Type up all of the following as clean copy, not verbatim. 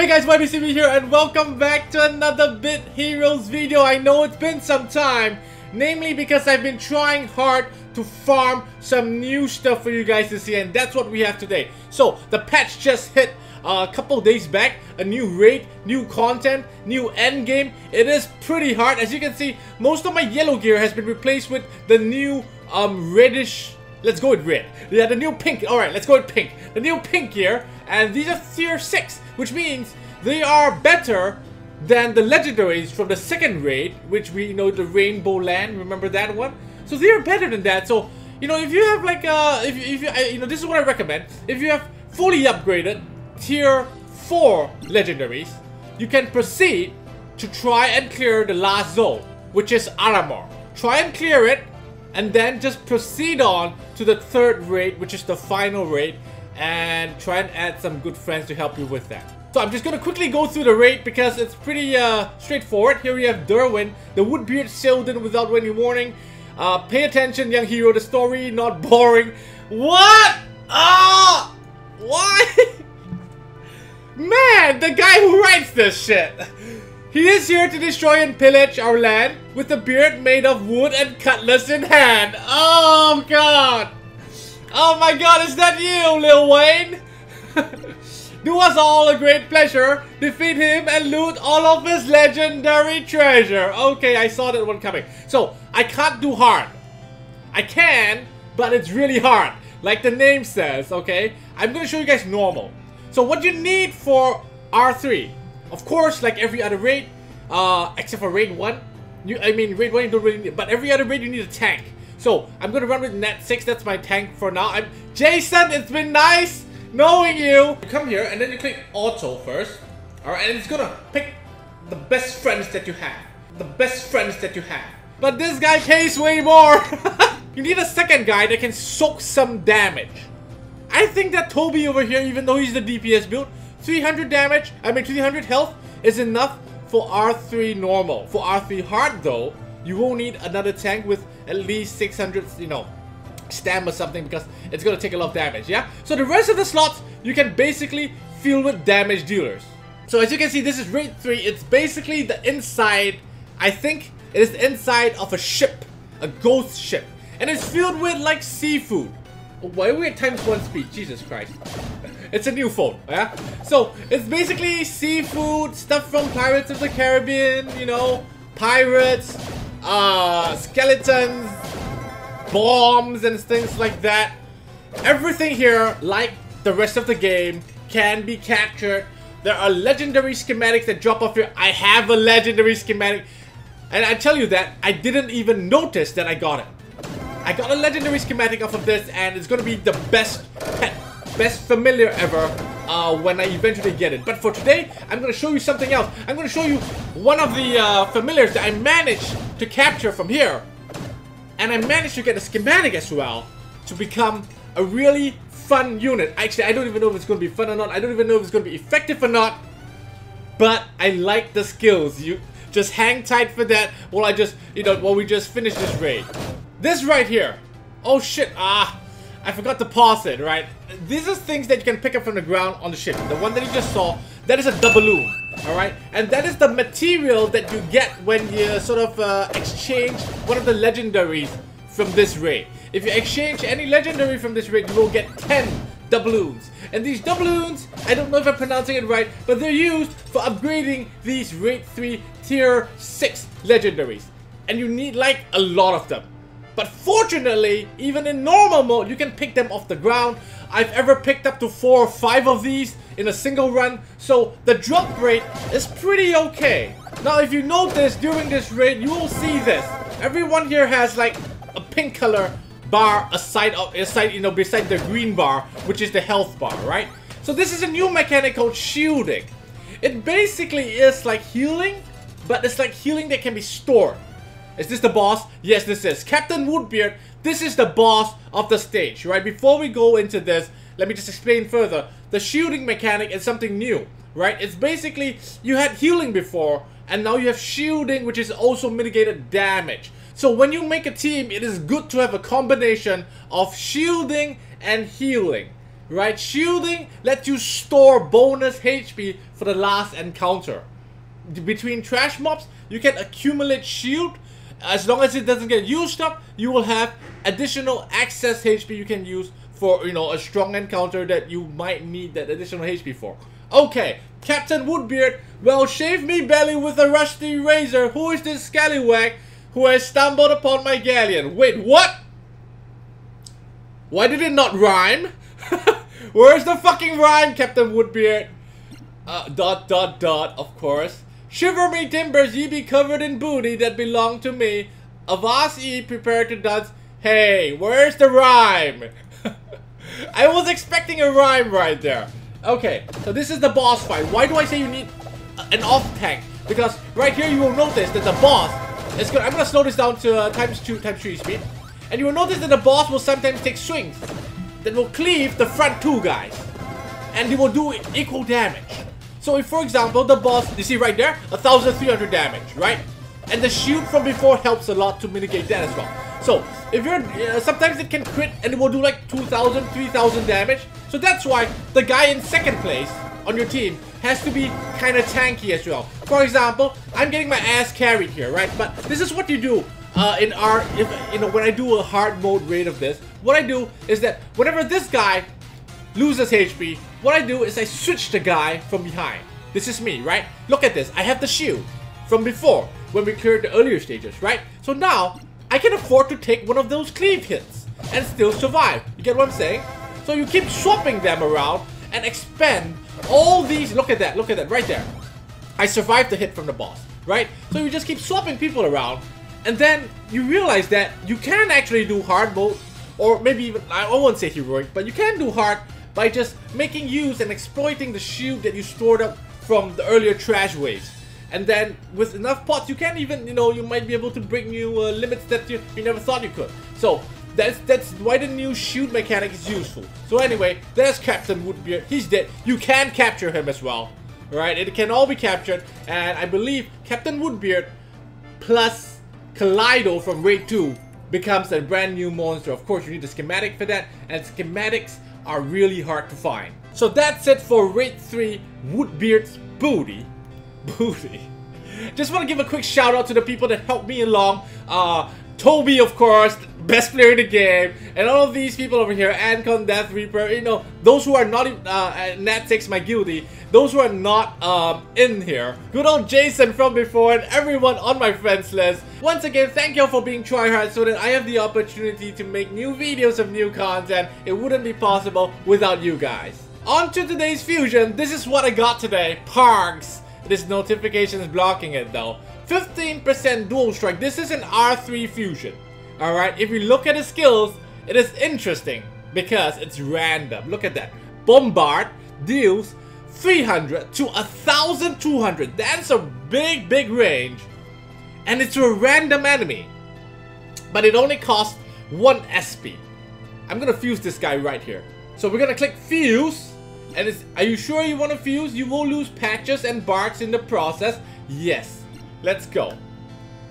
Hey guys, YBCB here and welcome back to another Bit Heroes video. I know it's been some time, namely because I've been trying hard to farm some new stuff for you guys to see, and that's what we have today. So the patch just hit a couple days back, a new raid, new content, new end game. It is pretty hard. As you can see, most of my yellow gear has been replaced with the new reddish. Let's go with red. Yeah, the new pink. Alright, let's go with pink. The new pink gear. And these are tier 6, which means they are better than the legendaries from the second raid, which we know, the Rainbow Land. Remember that one? So they are better than that. So, you know, if you have like this is what I recommend. If you have fully upgraded tier 4 legendaries, you can proceed to try and clear the last zone, which is Alamar. Try and clear it, and then just proceed on to the third raid, which is the final raid, and try and add some good friends to help you with that. So I'm just gonna quickly go through the raid because it's pretty straightforward. Here we have Derwin, the Woodbeard sailed in without any warning. Pay attention, young hero, the story not boring. What? Ah! Why? Man, the guy who writes this shit. He is here to destroy and pillage our land with a beard made of wood and cutlass in hand. Oh god! Oh my god, is that you, Lil Wayne? Do us all a great pleasure, defeat him and loot all of his legendary treasure. Okay, I saw that one coming. So, I can't do hard. I can, but it's really hard, like the name says, okay? I'm gonna show you guys normal. So what you need for R3, of course, like every other raid, except for raid 1. Raid 1 you don't really need, but every other raid you need a tank. So, I'm gonna run with Nat 6, that's my tank for now. Jason, it's been nice knowing you! You come here and then you click auto first. Alright, and it's gonna pick the best friends that you have. But this guy pays way more! You need a second guy that can soak some damage. I think that Toby over here, even though he's the DPS build, 300 health is enough for R3 normal. For R3 hard though, you won't need another tank with at least 600, you know, stam or something, because it's gonna take a lot of damage, yeah? So the rest of the slots, you can basically fill with damage dealers. So as you can see, this is raid 3. It's basically the inside, I think, it is the inside of a ship, a ghost ship. And it's filled with like seafood. Why are we at ×1 speed? Jesus Christ. It's a new phone, yeah? So it's basically seafood, stuff from Pirates of the Caribbean, you know, pirates, skeletons, bombs and things like that. Everything here, like the rest of the game, can be captured. There are legendary schematics that drop off here. I have a legendary schematic, and I tell you that I didn't even notice that I got it. I got a legendary schematic off of this, and it's gonna be the best pet, best familiar ever when I eventually get it. But for today, I'm gonna show you something else. I'm gonna show you one of the familiars that I managed to capture from here. And I managed to get a schematic as well to become a really fun unit. Actually, I don't even know if it's going to be fun or not. I don't even know if it's going to be effective or not. But I like the skills. You just hang tight for that while I just, you know, while we just finish this raid. This right here. Oh shit. Ah, I forgot to pause it, right? These are things that you can pick up from the ground on the ship. The one that you just saw, that is a doubloon. Alright, and that is the material that you get when you sort of exchange one of the legendaries from this raid. If you exchange any legendary from this raid, you will get 10 doubloons. And these doubloons, I don't know if I'm pronouncing it right, but they're used for upgrading these raid 3 tier 6 legendaries. And you need like a lot of them. But fortunately, even in normal mode, you can pick them off the ground. I've ever picked up to 4 or 5 of these in a single run, so the drop rate is pretty okay. Now if you notice during this raid, you will see this. Everyone here has like a pink color bar beside the green bar, which is the health bar, right? So this is a new mechanic called shielding. It basically is like healing, but it's like healing that can be stored. Is this the boss? Yes, this is. Captain Woodbeard, this is the boss of the stage, right? Before we go into this, let me just explain further. The shielding mechanic is something new, right? It's basically, you had healing before, and now you have shielding, which is also mitigated damage. So when you make a team, it is good to have a combination of shielding and healing. right? Shielding lets you store bonus HP for the last encounter. Between trash mobs, you can accumulate shield. As long as it doesn't get used up, you will have additional excess HP you can use for, you know, a strong encounter that you might need that additional HP for. Okay, Captain Woodbeard, well, shave me belly with a rusty razor. Who is this scallywag who has stumbled upon my galleon? Wait, what? Why did it not rhyme? Where's the fucking rhyme, Captain Woodbeard? Of course. Shiver me timbers, ye be covered in booty that belong to me. Avast ye, prepare to dance. Hey, where's the rhyme? I was expecting a rhyme right there. Okay, so this is the boss fight. Why do I say you need an off-tank? Because right here you will notice that the boss is gonna... I'm gonna slow this down to times 3 speed. And you will notice that the boss will sometimes take swings that will cleave the front two guys. And he will do equal damage. So if, for example, the boss, you see right there, 1,300 damage, right? And the shield from before helps a lot to mitigate that as well. So, if you're, sometimes it can crit and it will do like 2,000, 3,000 damage. So that's why the guy in second place on your team has to be kind of tanky as well. For example, I'm getting my ass carried here, right? But this is what you do when I do a hard mode raid of this. What I do is that whenever this guy loses HP, what I do is I switch the guy from behind. This is me, right? Look at this. I have the shield from before when we cleared the earlier stages, right? So now, I can afford to take one of those cleave hits and still survive. You get what I'm saying? So you keep swapping them around and expend all these... look at that, right there. I survived the hit from the boss, right? So you just keep swapping people around and then you realize that you can actually do hard mode or maybe even... I won't say heroic, but you can do hard by just making use and exploiting the shield that you stored up from the earlier trash waves. And then, with enough pots, you can even, you know, you might be able to bring new limits that you never thought you could. So, that's why the new shield mechanic is useful. So anyway, there's Captain Woodbeard. He's dead. You can capture him as well. Right? It can all be captured. And I believe Captain Woodbeard plus Kaleido from Raid 2 becomes a brand new monster. Of course, you need the schematic for that. And schematics are really hard to find. So that's it for Raid 3 Woodbeard's Booty. Just want to give a quick shout out to the people that helped me along. Toby, of course, best player in the game, and all of these people over here, Ancon, Death Reaper, you know, those who are not in, Nat takes my guilty, those who are not in here, good old Jason from before, and everyone on my friends list. Once again, thank y'all for being tryhard so that I have the opportunity to make new videos of new content. It wouldn't be possible without you guys. On to today's fusion. This is what I got today, Parks. This notification is blocking it though. 15% dual strike. This is an R3 fusion. Alright, if you look at the skills, it is interesting because it's random. Look at that. Bombard deals 300 to 1,200. That's a big, big range. And it's a random enemy. But it only costs 1 SP. I'm gonna fuse this guy right here. So we're gonna click fuse. And it's, are you sure you want to fuse? You will lose patches and barks in the process. Yes. Let's go.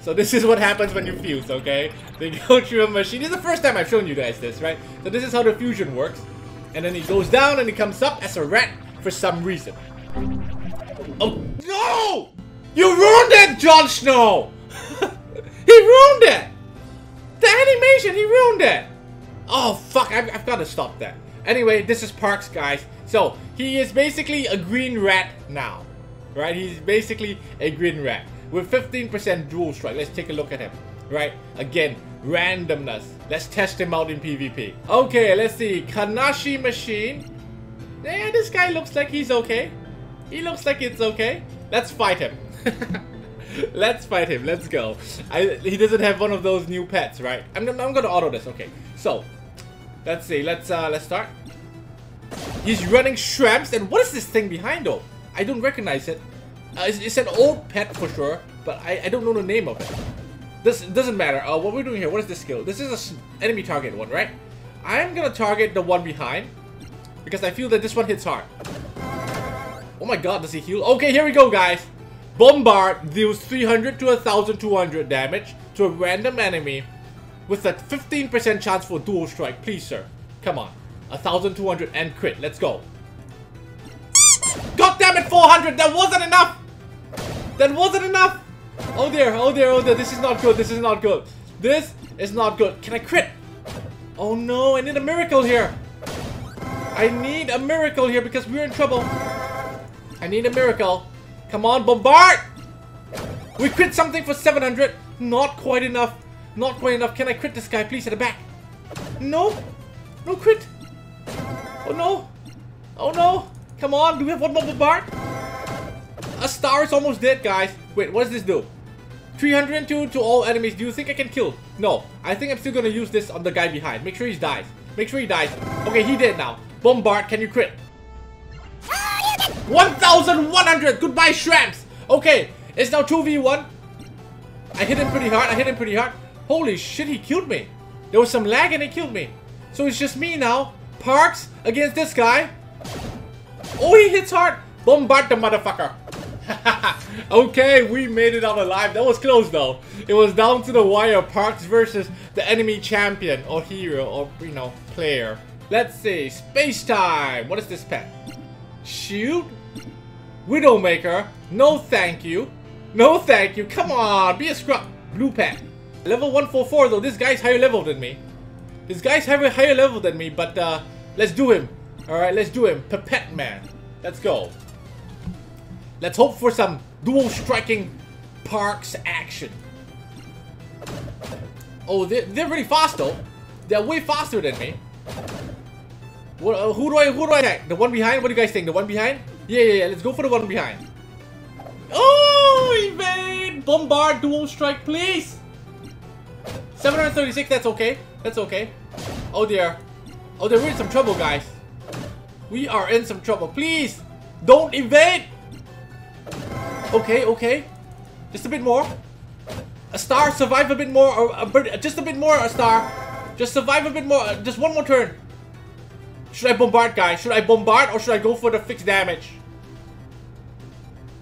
So this is what happens when you fuse, okay? They go through a machine. This is the first time I've shown you guys this, right? So this is how the fusion works. And then he goes down and he comes up as a rat for some reason. Oh, no! You ruined it, Jon Snow! He ruined it! The animation, he ruined it! Oh, fuck, I've got to stop that. Anyway, this is Parks, guys. So, he is basically a green rat now, right? He's basically a green rat with 15% dual strike. Let's take a look at him, right? Again, randomness. Let's test him out in PvP. Okay, let's see. Kanashi Machine. Yeah, this guy looks like he's okay. He looks like it's okay. Let's fight him. Let's fight him. Let's go. He doesn't have one of those new pets, right? I'm gonna auto this. Okay, so... let's see, let's start. He's running shrimps, and what is this thing behind though? I don't recognize it. It's an old pet for sure, but I don't know the name of it. This doesn't matter. What we're doing here, what is this skill? This is an enemy target one, right? I'm gonna target the one behind, because I feel that this one hits hard. Oh my god, does he heal? Okay, here we go, guys. Bombard deals 300 to 1,200 damage to a random enemy. With a 15% chance for dual strike, please sir. Come on. 1,200 and crit. Let's go. God damn it, 400. That wasn't enough. That wasn't enough. Oh dear, oh dear, oh dear. This is not good. This is not good. This is not good. Can I crit? Oh no, I need a miracle here. I need a miracle here because we're in trouble. I need a miracle. Come on, bombard. We crit something for 700. Not quite enough. Not quite enough. Can I crit this guy, please, at the back? No. No crit. Oh no. Oh no. Come on. Do we have one more bombard? A star is almost dead, guys. Wait, what does this do? 302 to all enemies. Do you think I can kill? No. I think I'm still going to use this on the guy behind. Make sure he dies. Make sure he dies. Okay, he dead now. Bombard, can you crit? 1,100. Goodbye, Shrams. Okay. It's now 2v1. I hit him pretty hard. I hit him pretty hard. Holy shit, he killed me. There was some lag and he killed me. So it's just me now. Parks against this guy. Oh, he hits hard. Bombard the motherfucker. Okay, we made it out alive. That was close though. It was down to the wire. Parks versus the enemy champion or hero or, you know, player. Let's see. Space time. What is this pet? Shield? Widowmaker? No thank you. No thank you. Come on. Be a scrub. Blue pet. Level 144 though. This guy's higher level than me. This guy's higher level than me, but let's do him. Alright, let's do him. Pipette man. Let's go. Let's hope for some dual striking Parks action. Oh, they're really fast though. They're way faster than me. What, who do I attack? The one behind? What do you guys think? The one behind? Yeah. Let's go for the one behind. Oh, evade! Bombard, dual strike, please! 736, that's okay. That's okay. Oh dear. Oh dear, we're in some trouble, guys. We are in some trouble. Please! Don't evade! Okay. Just a bit more. A star, survive a bit more. Or a bird, just a bit more, a star. Just survive a bit more. Just one more turn. Should I bombard, guys? Should I bombard or should I go for the fixed damage?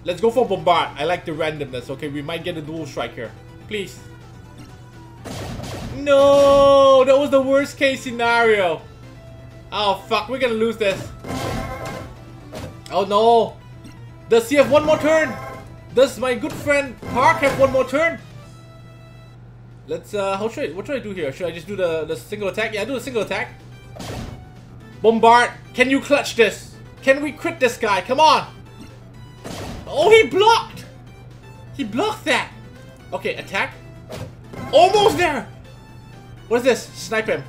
Let's go for bombard. I like the randomness. Okay, we might get a dual strike here. Please. No! That was the worst case scenario. Oh, fuck. We're gonna lose this. Oh, no. Does he have one more turn? Does my good friend Park have one more turn? Let's, what should I do here? Should I just do the single attack? Yeah, I do a single attack. Bombard, can you clutch this? Can we crit this guy? Come on! Oh, he blocked! He blocked that! Okay, attack. Almost there! What is this? Snipe him.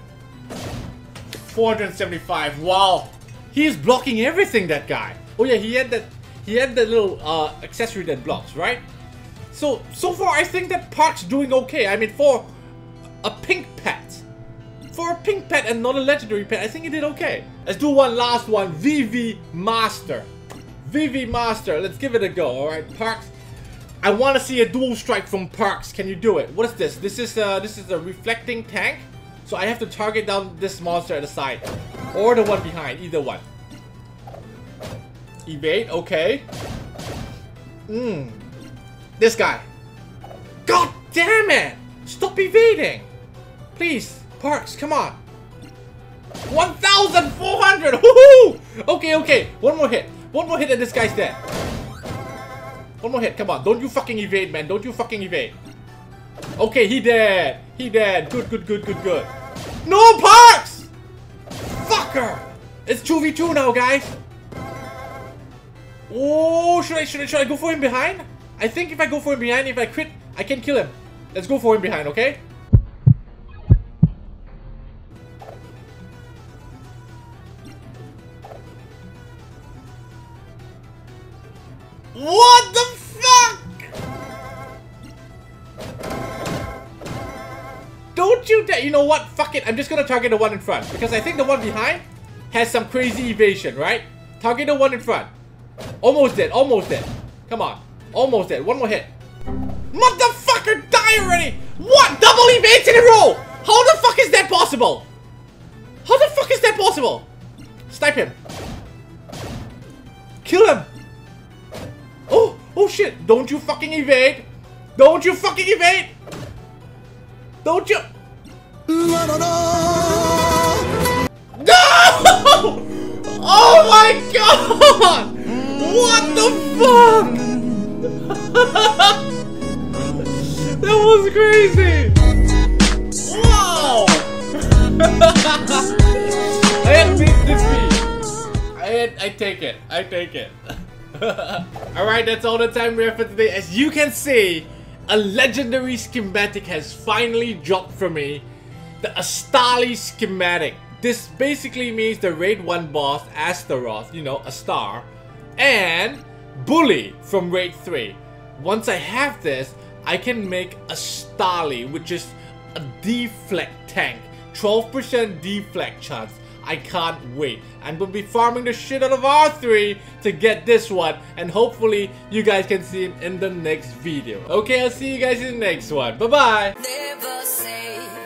475, wow! He is blocking everything, that guy. Oh yeah, he had that little accessory that blocks, right? So far, I think that Park's doing okay. I mean, for a pink pet and not a legendary pet, I think he did okay. Let's do one last one. VV Master. Let's give it a go. All right, Parks. I want to see a dual strike from Parks. Can you do it? What is this? This is a reflecting tank. So I have to target down this monster at the side, or the one behind. Either one. Evade. Okay. This guy. God damn it! Stop evading, please. Parks, come on. 1,400! Woohoo! Okay. One more hit and this guy's dead. One more hit, come on. Don't you fucking evade, man. Don't you fucking evade. Okay, he dead. He dead. Good. No, Parks! Fucker! It's 2v2 now, guys. Oh, should I go for him behind? I think if I go for him behind, if I crit, I can kill him. Let's go for him behind, okay? What the fuck? Don't you dare. You know what? Fuck it. I'm just going to target the one in front. Because I think the one behind has some crazy evasion, right? Target the one in front. Almost dead. Come on. Almost dead. One more hit. Motherfucker, die already. What? Double evades in a row. How the fuck is that possible? Snipe him. Kill him. Oh shit, don't you fucking evade! Don't you! No! No! Oh my god! What the fuck? That was crazy! Wow! I beat this beat. I take it. I take it. Alright, that's all the time we have for today. As you can see, a legendary schematic has finally dropped for me. The Astali schematic. This basically means the Raid 1 boss, Astaroth, you know, a star, and Bully from Raid 3. Once I have this, I can make Astali, which is a deflect tank. 12% deflect chance. I can't wait. I'm gonna be farming the shit out of R3 to get this one, and hopefully you guys can see it in the next video. Okay, I'll see you guys in the next one. Bye-bye.